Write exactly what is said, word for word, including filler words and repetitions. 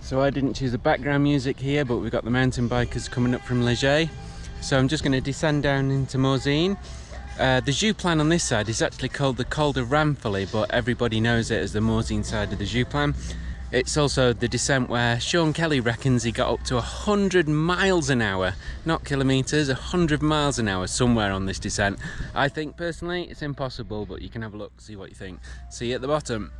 So I didn't choose the background music here, but we've got the mountain bikers coming up from Leger. So I'm just going to descend down into Morzine. Uh, the Joux Plane on this side is actually called the Col de Joux Plane, but everybody knows it as the Morzine side of the Joux Plane. It's also the descent where Sean Kelly reckons he got up to one hundred miles an hour, not kilometres, one hundred miles an hour somewhere on this descent. I think personally it's impossible, but you can have a look, see what you think. See you at the bottom.